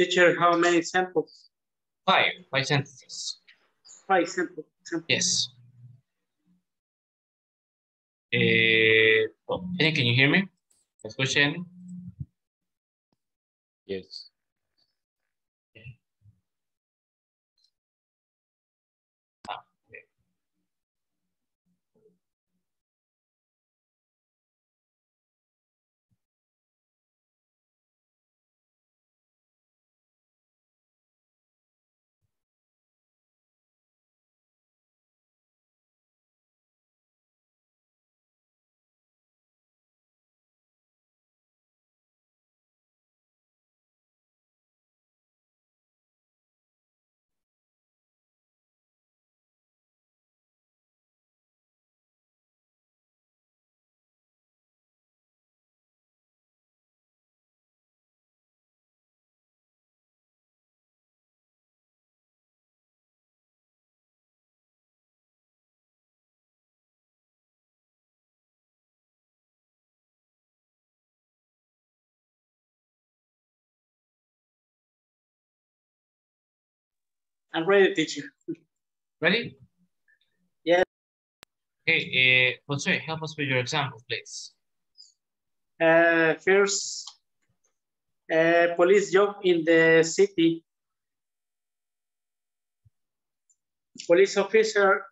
Teacher, how many samples? Five, five sentences. Five samples. samples. Yes. Uh, oh, Jenny, can you hear me? Let's go, Jenny. Yes. Okay. Ah, okay. I'm ready, teacher. Ready? Yes. Hey, uh, Jose, help us with your example, please. Uh, first, uh, police job in the city. Police officer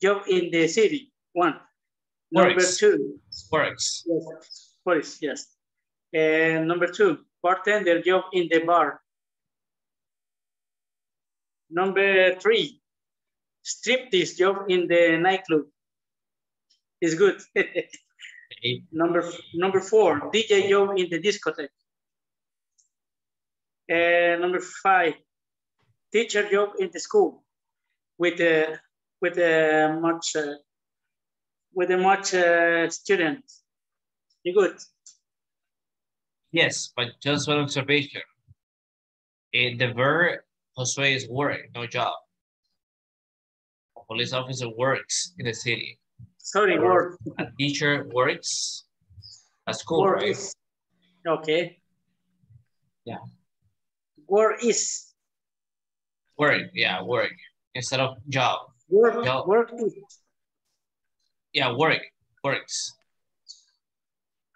job in the city, one. Number Forex. two. Forex. Yes. Police, yes. And uh, number two, bartender job in the bar. Number three, striptease job in the nightclub. It's good. Okay. Number number four, D J job in the discotheque. And uh, number five, teacher job in the school with uh, with uh, much uh, with a much uh, students. You good? Yes, but just one observation. In the verb, Josue is working, no job. A police officer works in the city. Sorry, work. A teacher works at school, work right? Is. Okay. Yeah. Work is. Work, yeah, work. Instead of job. Work, job. Work is. Yeah, work, works.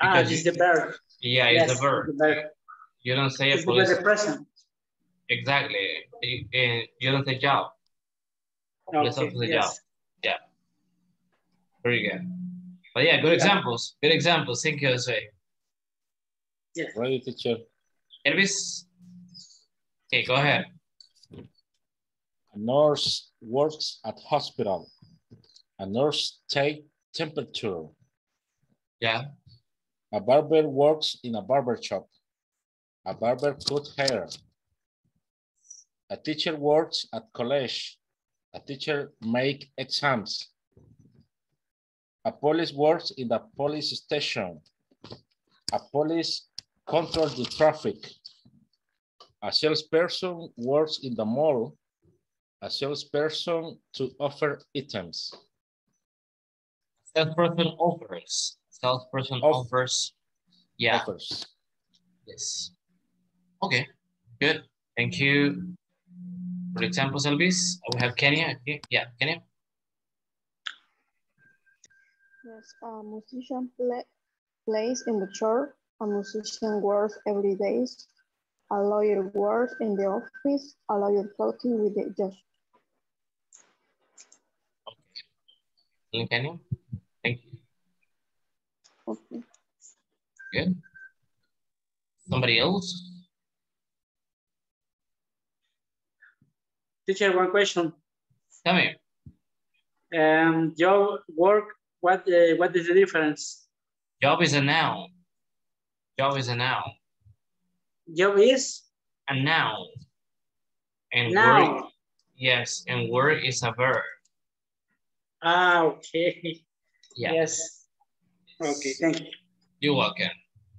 Ah, it's the verb. Yeah, yes, it's the verb. It's the verb. You don't say it's a police. The present. Exactly. You, you don't say job. Okay, the yes. Job. Yeah. Very good. But yeah, good yeah. examples. Good examples. Thank you, Jose. Yeah. Ready, teacher. Elvis? Okay, go ahead. A nurse works at hospital. A nurse takes temperature. Yeah. A barber works in a barber shop. A barber cuts hair. A teacher works at college. A teacher makes exams. A police works in the police station. A police controls the traffic. A salesperson works in the mall. A salesperson to offer items. Salesperson offers. Salesperson Off offers. Yeah. Offers. Yes. Okay. Good. Thank you. For example, Elvis, we have Kenya. Yeah, Kenya. Yes, a musician play, plays in the church. A musician works every day. A lawyer works in the office. A lawyer talking with the judge. Okay. Kenya, thank you. Okay. Good. Somebody else? Teacher, one question. Tell me. Um, job, work, what, uh, what is the difference? Job is a noun. Job is a noun. Job is? A noun. And noun. Work, yes, and work is a verb. Ah, okay. Yeah. Yes. Okay, thank you. You're welcome.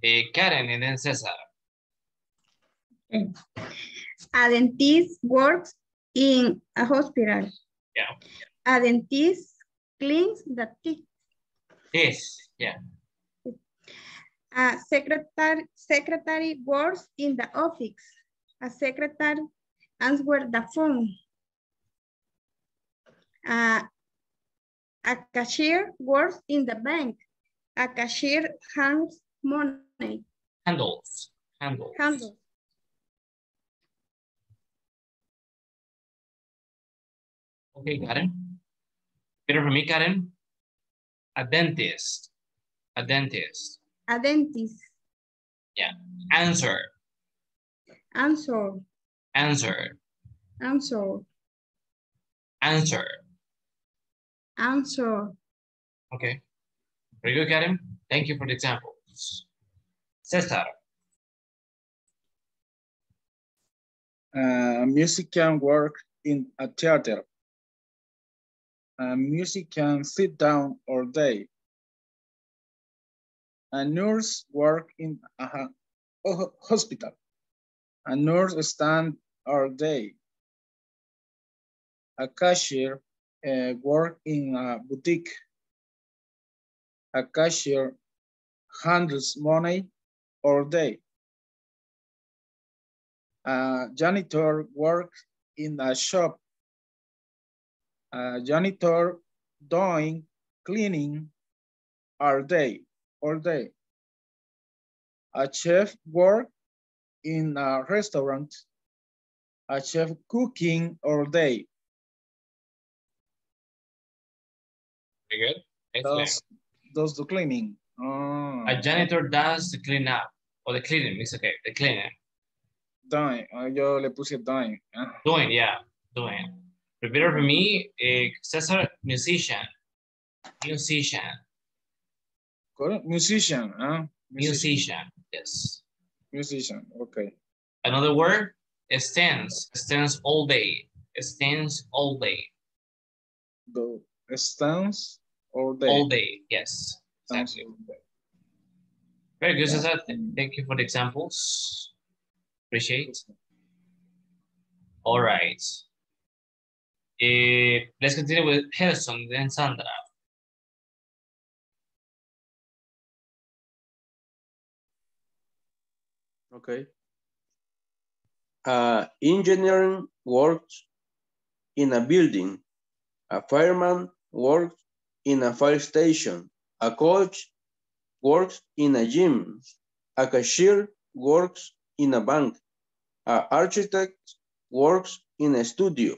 Uh, Karen and then César. A dentist works in a hospital. Yeah. A dentist cleans the teeth. Yes, yeah. A secretary, secretary works in the office. A secretary answers the phone. Uh, a cashier works in the bank. A cashier hands money. Handles. Handles. Handles. Okay, Karen. Better for me, Karen. A dentist. A dentist. A dentist. Yeah. Answer. Answer. Answer. Answer. Answer. Answer. Okay. Very good, Karen. Thank you for the examples. César. Uh, music can work in a theater. A musician sit down all day. A nurse work in a hospital. A nurse stand all day. A cashier uh, work in a boutique. A cashier handles money all day. A janitor work in a shop, a janitor doing cleaning all day, all day. A chef work in a restaurant, a chef cooking all day. Very good. Does, does the cleaning. Oh. A janitor does the clean up, or the cleaning, it's okay, the cleaning. Doing, uh, yo le puse doing. Uh. Doing, yeah, doing. Repeater for me, uh, César, musician, musician. Correct, musician, huh? Musician. Musician, yes. Musician, okay. Another word, stands, stands all day, stands all day. Go, stands all day. All day, yes, exactly. Day. Very good, yeah. César, thank you for the examples, appreciate. All right, uh, let's continue with Helson, then Sandra. Okay. Uh, engineering works in a building. A fireman works in a fire station. A coach works in a gym. A cashier works in a bank. An architect works in a studio.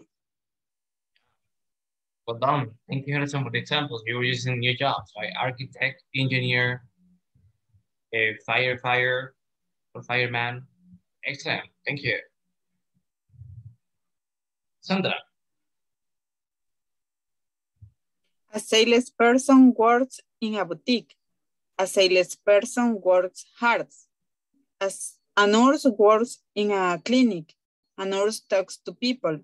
Well done. Thank you, Harrison, for the examples. You were using new jobs, right? Architect, engineer, a fire, fire. Fireman. Excellent. Thank you. Sandra. A salesperson works in a boutique. A salesperson works hard. As a nurse works in a clinic. A nurse talks to people.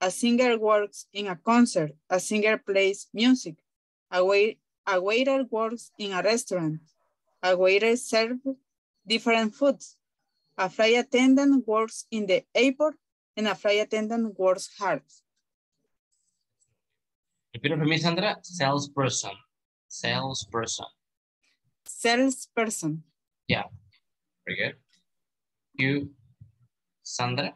A singer works in a concert. A singer plays music. A, wait a waiter works in a restaurant. A waiter serves different foods. A flight attendant works in the airport and a flight attendant works hard. Repeat for me, Sandra. Salesperson. Salesperson. Salesperson. Yeah. Very good. You, Sandra.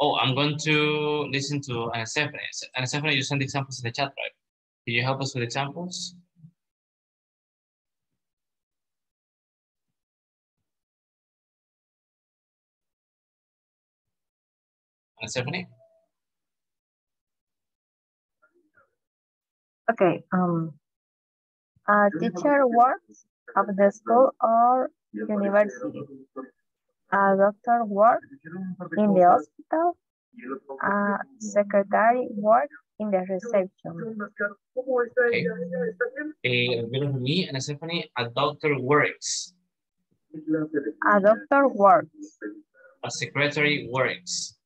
Oh, I'm going to listen to Ana Stephanie. Ana Stephanie, you send examples in the chat, right? Can you help us with examples? Stephanie? Okay. Um, a teacher works at the school or university. A doctor works in the hospital. A secretary works in the reception. Okay. A bit of me and Stephanie. A doctor works. A doctor works. A secretary works.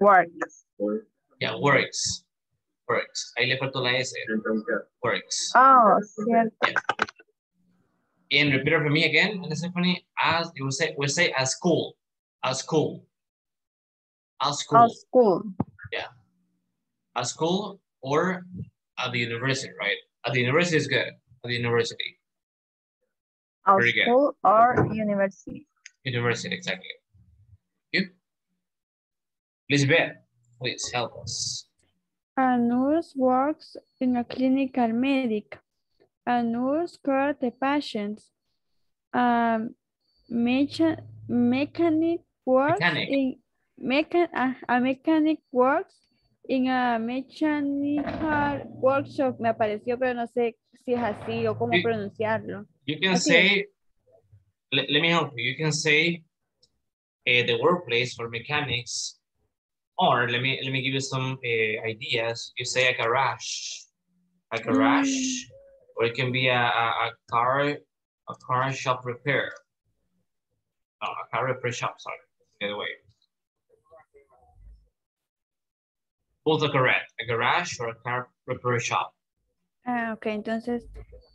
Works. Yeah, works. Works. Ahí le faltó la S. Works. Oh, cierto. Yeah. And repeat it for me again. And Stephanie, as you will say, we we'll say as school, as school, as school, as school. Yeah, as school or at the university, right? At the university is good. At the university. At Very school good. Or university. University, exactly. You. Elizabeth, please help us. A nurse works in a clinical medic. A nurse cares the patients. A mecha mechanic works mechanic. in mecha a, a mechanic works in a mechanical workshop. Me apareció, pero no sé si es así o cómo you, pronunciarlo. You can así say. Let, let me help you. You can say uh, the workplace for mechanics. Or let me let me give you some uh, ideas. You say a garage, a garage, mm. or it can be a, a, a car, a car shop repair. No, a car repair shop. Sorry, the other way. Both are correct. A garage or a car repair shop. Ah, okay. Entonces,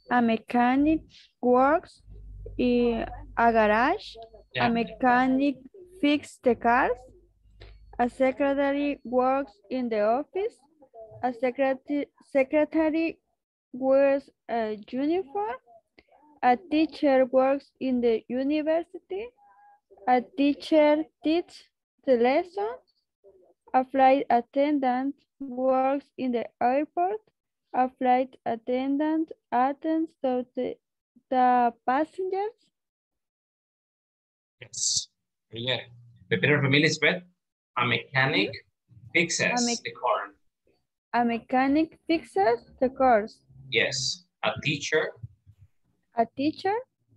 a mechanic works in a garage. Yeah. A mechanic fixes the cars. A secretary works in the office. A secretary, secretary wears a uniform. A teacher works in the university. A teacher teaches the lessons. A flight attendant works in the airport. A flight attendant attends to the, the passengers. Yes, yeah. The better familiar is bad. A mechanic fixes a me the car. A mechanic fixes the cars. Yes. A teacher. A teacher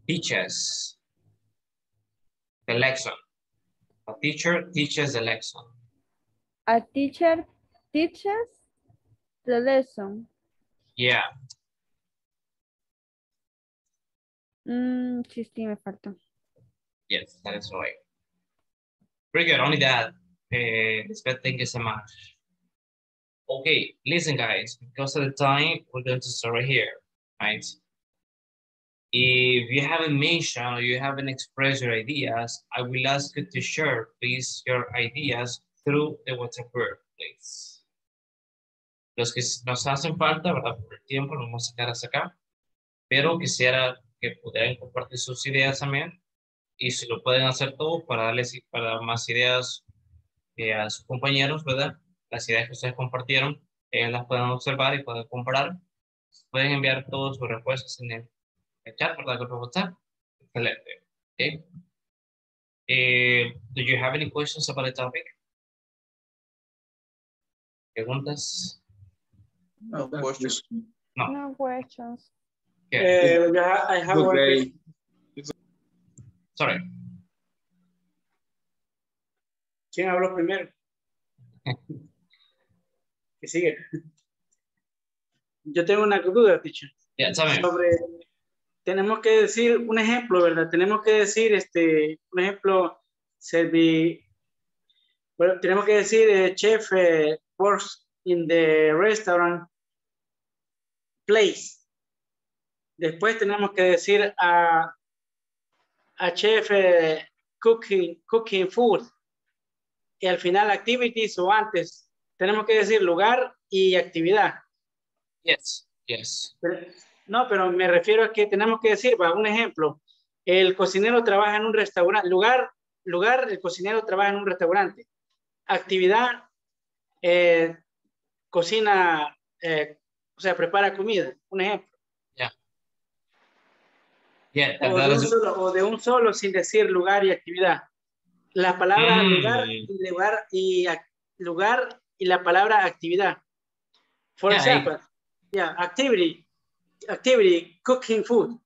teaches the lesson. A teacher teaches the lesson. A teacher teaches the lesson. Yeah. Mm, sí, me faltó. Yes, that is right. Pretty good, only that. Uh, thank you so much. Okay, listen guys, because of the time, we're going to start right here, right? If you haven't mentioned or you haven't expressed your ideas, I will ask you to share, please, your ideas through the WhatsApp group, please. Los que nos hacen falta, ¿verdad? Por el tiempo, nos vamos a sacar hasta acá. Pero quisiera que pudieran compartir sus ideas también. Y si lo pueden hacer todo para darles para más ideas eh, a sus compañeros, ¿verdad? Las ideas que ustedes compartieron, eh, las pueden observar y pueden comparar. Pueden enviar todas sus respuestas en el, el chat, ¿verdad? Por WhatsApp. Excelente. Okay. Eh, do you have any questions about the topic? ¿Preguntas? No questions. No, no questions. Okay. Uh, I have one question. Sorry. ¿Quién habló primero? ¿Qué sigue? Yo tengo una duda, teacher. Yeah, sobre, tenemos que decir un ejemplo, ¿verdad? Tenemos que decir, este, un ejemplo, servi, bueno, tenemos que decir, eh, chef eh, works in the restaurant place. Después tenemos que decir a... Uh, a chef uh, cooking, cooking food. Y al final activities o antes. Tenemos que decir lugar y actividad. Yes, yes. Pero, no, pero me refiero a que tenemos que decir, va, un ejemplo. El cocinero trabaja en un restaurante. Lugar, lugar, el cocinero trabaja en un restaurante. Actividad, eh, cocina, eh, o sea, prepara comida. Un ejemplo. Yeah, o, de un solo, o de un solo sin decir lugar y actividad. La palabra mm. lugar, y lugar, y, lugar y la palabra actividad. For yeah, example, I... yeah, activity, activity, cooking food.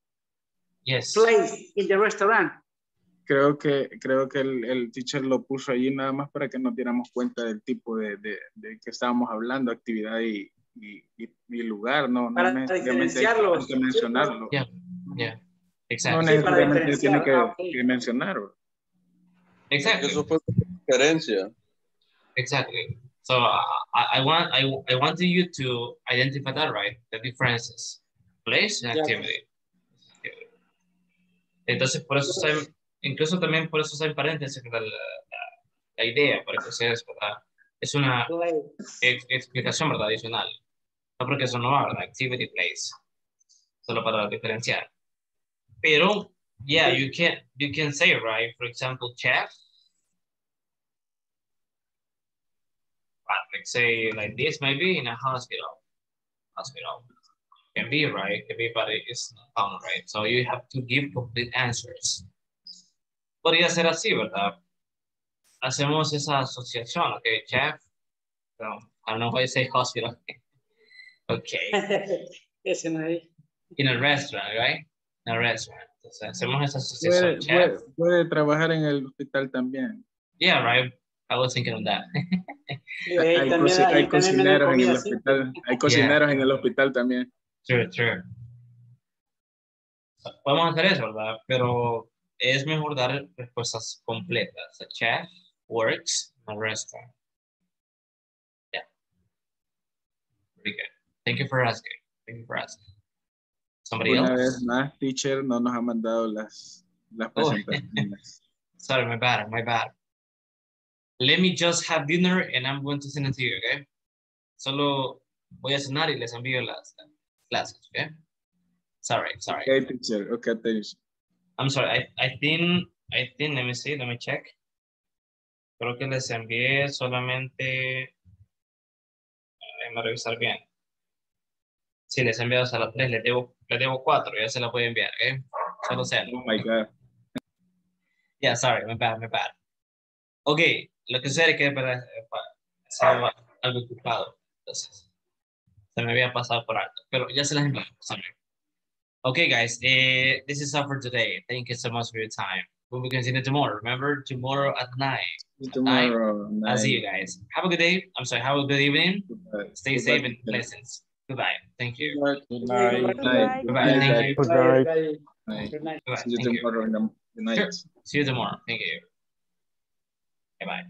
Yes. Place in the restaurant. Creo que, creo que el, el teacher lo puso allí nada más para que nos diéramos cuenta del tipo de, de, de que estábamos hablando, actividad y, y, y lugar. No, para no diferenciarlo. Hay que mencionarlo. Yeah, yeah. Exacto. No necesariamente sí, tiene que, ah, okay. que mencionar. Exactly. Eso fue diferencia. Exactly. So uh, I, I want I I want you to identify that, right? The differences, place and activity. Yeah. Entonces por eso se, incluso también por eso se hay paréntesis la, la, la idea para que ustedes, ¿verdad? Es una ex, explicación, ¿verdad? Adicional. No porque eso no va, ¿verdad? Activity, place. Solo para diferenciar. Pero, yeah, you can you can say, right? For example, chef. Like say like this maybe in a hospital. Hospital can be right. Everybody is not found right. So you have to give complete answers. Podría ser así, ¿verdad? Hacemos esa asociación, okay, chef. So, I don't know why you say hospital. Okay. Yes, in a restaurant, right? No, restaurant. Entonces, hacemos esa asociación. Puede, puede, puede trabajar en el hospital también. Yeah, right. I was thinking of that. Sí, hay, también, co hay cocineros en el hospital. Hay cocineros yeah. en el hospital también. True, true. Podemos hacer eso, ¿verdad? Pero es mejor dar respuestas completas. A chef works in a restaurant. Yeah. Very good. Thank you for asking. Thank you for asking. Una vez más, teacher, no nos ha mandado las, las presentaciones. Sorry, my bad, my bad. Let me just have dinner and I'm going to send it to you, okay? Solo voy a cenar y les envío las clases, okay? Sorry, sorry. Okay, teacher, okay, teacher. I'm sorry, I, I think I think, let me see, let me check. Creo que les envié solamente, déjenme revisar bien. Si les he enviado a las tres, les debo, les debo cuatro, ya se las voy a enviar, ¿ok? Solo sean. Oh my God. Yeah, sorry, my bad, my bad. Ok, lo que sucede es que para, para, estaba algo ocupado, entonces se me había pasado por alto, pero ya se las envié, sorry. Okay, guys, eh, this is all for today. Thank you so much for your time. We will continue tomorrow. Remember, tomorrow at nine. Tomorrow at nine. I'll see you guys. Have a good day. I'm sorry, have a good evening. Goodbye. Stay Goodbye. safe and blessings. Goodbye. Thank you. Good night. Good night. Goodbye. Thank you. Good night. Good night. Good night. See you tomorrow. Good night. Sure. See you tomorrow. Thank you. Bye-bye.